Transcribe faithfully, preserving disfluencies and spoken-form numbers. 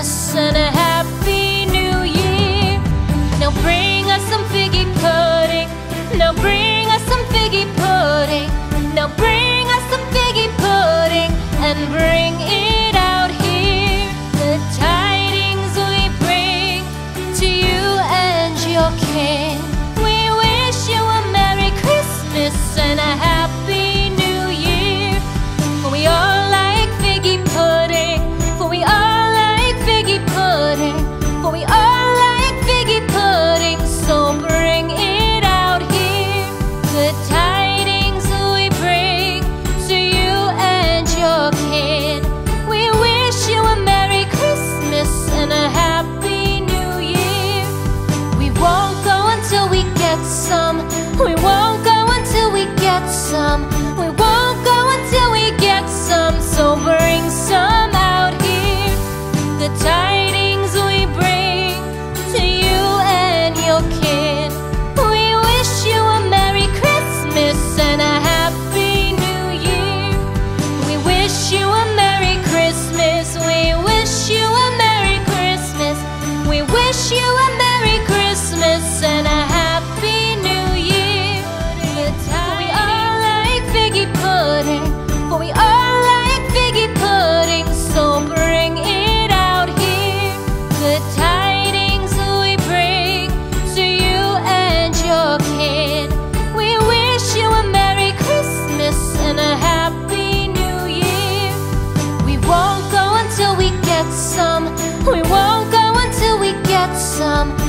Christmas and a Happy New Year. Now bring us some figgy pudding. Now bring us some figgy pudding. Now bring us some figgy pudding and bring it out here. The tidings we bring to you and your king. We wish you a Merry Christmas and a Happy New Year. For we all like figgy pudding. For we all like figgy pudding. For we all like figgy pudding. So bring it out here. The tidings we bring to you and your kin. We wish you a Merry Christmas and a Happy New Year. We won't go until we get some. We won't go until we get some. We won't go until we get some. So bring some out here. The tidings we bring to you and your kin. We wish you a Merry Christmas and a Happy New Year. We wish you a Merry Christmas. We wish you a Merry Christmas. We wish you a Merry Christmas and a Happy New Year. For we all like figgy pudding. For we all like figgy pudding. So bring it out here. The tidings we bring to you and your kin. We wish you a Merry Christmas and a Happy New Year. We won't go until we get some. We won't go until we get some.